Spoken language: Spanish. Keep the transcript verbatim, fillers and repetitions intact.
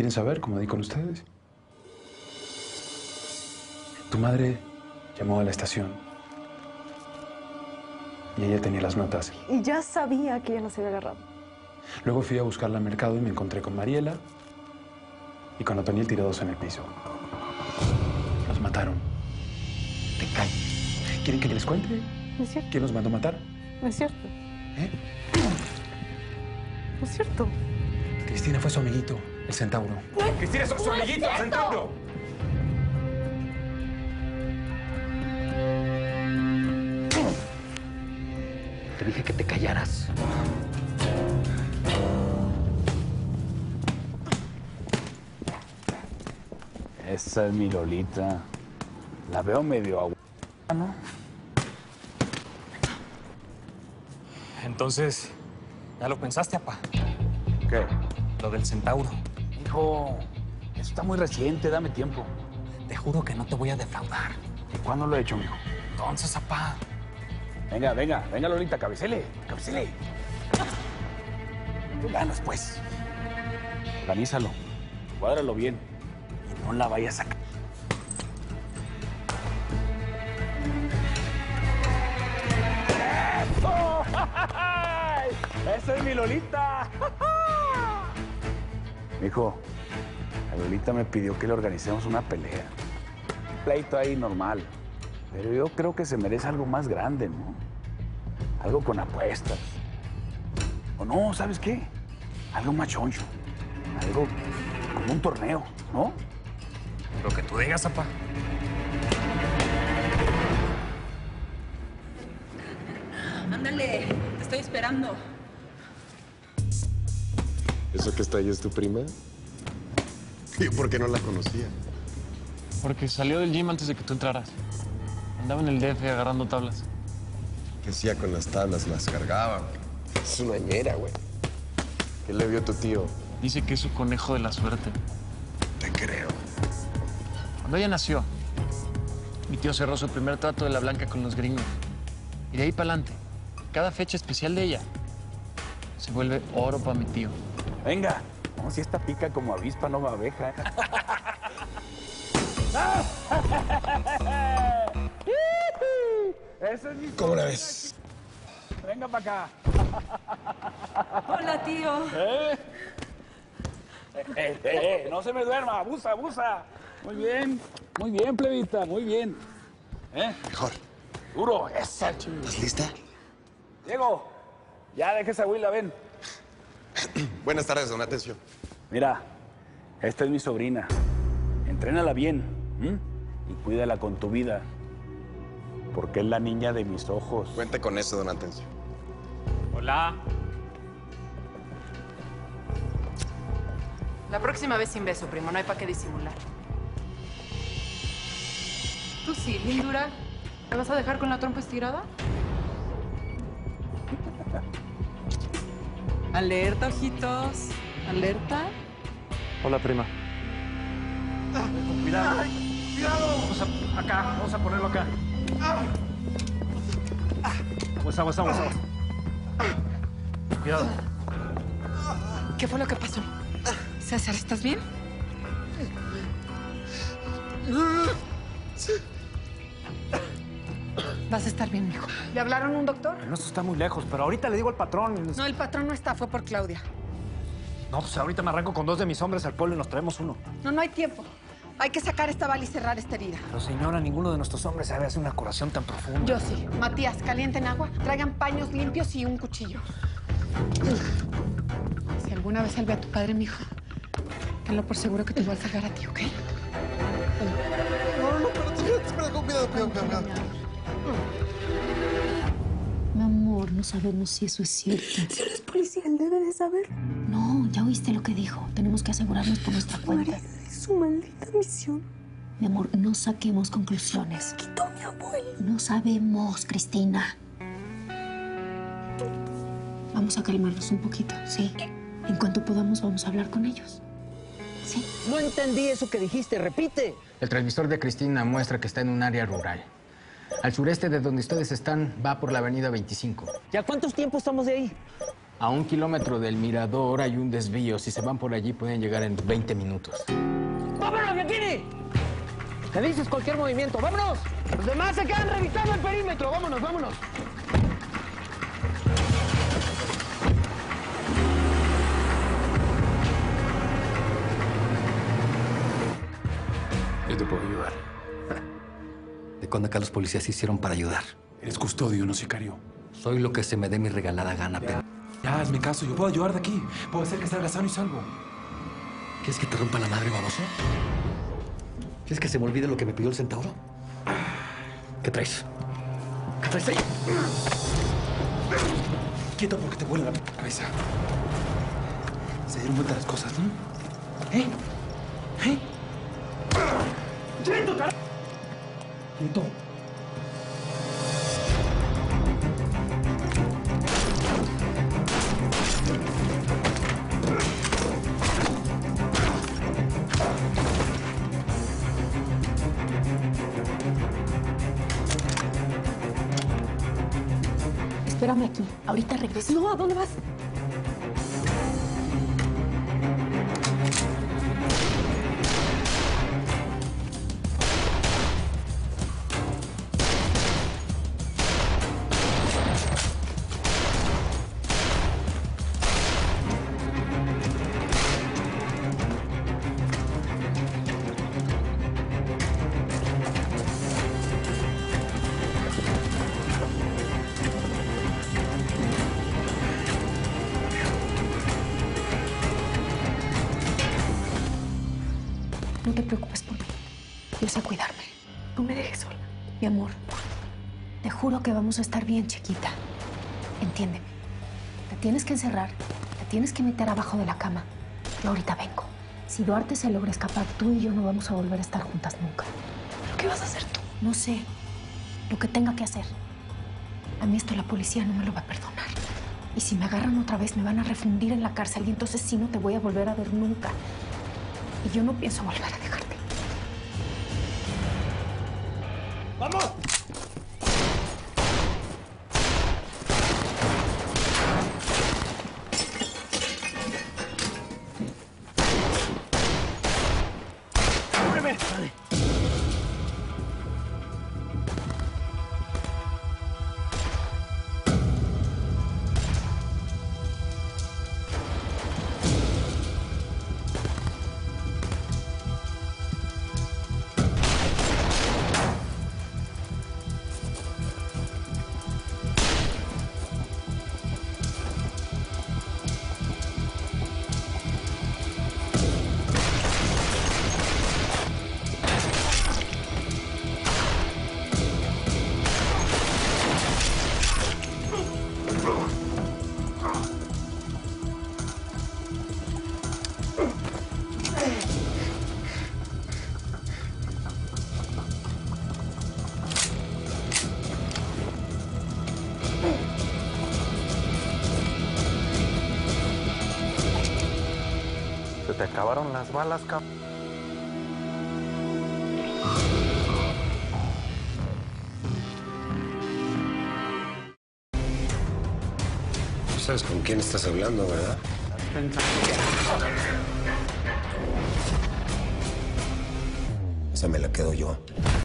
¿Quieren saber cómo di con ustedes? Tu madre llamó a la estación y ella tenía las notas. Y ya sabía que ella las había agarrado. Luego fui a buscarla al mercado y me encontré con Mariela y con Antonio tirados en el piso. Los mataron. Te calles. ¿Quieren que les cuente? No es cierto. ¿Quién los mandó a matar? No es cierto. ¿Eh? No es cierto. Cristina fue su amiguito, el centauro. No, Cristina es su no amiguito, es el centauro. Te dije que te callaras. Esa es mi Lolita. La veo medio agua, ¿no? Entonces, ¿ya lo pensaste, papá? ¿Qué? Lo del centauro. Hijo, eso está muy reciente, dame tiempo. Te juro que no te voy a defraudar. ¿Y cuándo lo he hecho, mijo? Entonces, papá. Venga, venga, venga, Lolita, cabecele, cabecele. Tú ganas, pues. Organízalo, cuádralo bien y no la vayas a... ¡Eso! ¡Esa es mi Lolita! Mijo, la Lolita me pidió que le organicemos una pelea. Un pleito ahí normal. Pero yo creo que se merece algo más grande, ¿no? Algo con apuestas. O no, ¿sabes qué? Algo más choncho. Algo como un torneo, ¿no? Lo que tú digas, papá. Ándale, te estoy esperando. ¿Eso que está ahí es tu prima? ¿Y por qué no la conocía? Porque salió del gym antes de que tú entraras. Andaba en el D F agarrando tablas. ¿Qué hacía con las tablas? Las cargaba, güey. Es una ñera, güey. ¿Qué le vio tu tío? Dice que es su conejo de la suerte. Te creo. Cuando ella nació, mi tío cerró su primer trato de la blanca con los gringos. Y de ahí para adelante, cada fecha especial de ella se vuelve oro para mi tío. Venga, no, si esta pica como avispa, no va abeja. Esa es mi... ¿Cómo la ves? Venga para acá. Hola, tío. ¿Eh? Eh, eh, eh, eh. No se me duerma, abusa, abusa. Muy bien, muy bien, plebita, muy bien. ¿Eh? Mejor. Duro, esa chingada. ¿Estás lista? Diego, ya deja esa huila, ven. Buenas tardes, don Atencio. Mira, esta es mi sobrina. Entrénala bien, ¿m? Y cuídala con tu vida. Porque es la niña de mis ojos. Cuente con eso, don Atencio. Hola. La próxima vez sin beso, primo. No hay para qué disimular. Tú sí, lindura. ¿Me vas a dejar con la trompa estirada? Alerta, ojitos. Alerta. Hola, prima. Ah, cuidado. Ay, cuidado. Vamos a, acá. Vamos a ponerlo acá. Vamos, vamos, vamos. Cuidado. ¿Qué fue lo que pasó? César, ¿estás bien? Vas a estar bien, mijo. ¿Le hablaron a un doctor? No, eso está muy lejos, pero ahorita le digo al patrón. No, el patrón no está, fue por Claudia. No, pues ahorita me arranco con dos de mis hombres al pueblo y nos traemos uno. No, no hay tiempo. Hay que sacar esta bala y cerrar esta herida. Pero, señora, ninguno de nuestros hombres sabe hacer una curación tan profunda. Yo sí. Matías, calienten agua, traigan paños limpios y un cuchillo. Si alguna vez salvé a tu padre, mijo, tenlo por seguro que te voy a salvar a ti, ¿ok? No, no, no, pero espera, con cuidado, cuidado, cuidado. Mi amor, no sabemos si eso es cierto. Si eres policía, él debe de saber. No, ya oíste lo que dijo. Tenemos que asegurarnos por nuestra cuenta. Su maldita misión. Mi amor, no saquemos conclusiones. Me quitó a mi abuelo. No sabemos, Cristina. Vamos a calmarnos un poquito, ¿sí? En cuanto podamos, vamos a hablar con ellos. ¿Sí? No entendí eso que dijiste. Repite. El transmisor de Cristina muestra que está en un área rural. Al sureste de donde ustedes están, va por la avenida veinticinco. ¿Ya cuántos tiempos estamos de ahí? A un kilómetro del mirador hay un desvío. Si se van por allí, pueden llegar en veinte minutos. ¡Vámonos, Bentini! Te dices cualquier movimiento. ¡Vámonos! Los demás se quedan revisando el perímetro. ¡Vámonos, vámonos! Yo te puedo ayudar. ¿De cuándo acá los policías se hicieron para ayudar? Eres custodio, no sicario. Soy lo que se me dé mi regalada gana, pero... Ya, hazme caso. Yo puedo ayudar de aquí. Puedo hacer que salga sano y salvo. ¿Quieres que te rompa la madre, baboso? ¿Quieres que se me olvide lo que me pidió el centauro? ¿Qué traes? ¿Qué traes ahí? Quieto porque te vuela la cabeza. Se dieron vuelta las cosas, ¿no? ¿Eh? ¿Eh? ¡Quieto, carajo! ¡Quieto! Espérame aquí. Ahorita regreso. No, ¿a dónde vas? No te preocupes por mí. Yo sé cuidarme. No me dejes sola. Mi amor, te juro que vamos a estar bien, chiquita. Entiéndeme. Te tienes que encerrar. Te tienes que meter abajo de la cama. Yo ahorita vengo. Si Duarte se logra escapar, tú y yo no vamos a volver a estar juntas nunca. ¿Pero qué vas a hacer tú? No sé. Lo que tenga que hacer. A mí esto la policía no me lo va a perdonar. Y si me agarran otra vez, me van a refundir en la cárcel. Y entonces sí no te voy a volver a ver nunca. Y yo no pienso volver a dejarte. ¡Vamos! ¡Cúbreme! Vale. Te acabaron las balas, cabrón. ¿Sabes con quién estás hablando, verdad? Esa me la quedo yo.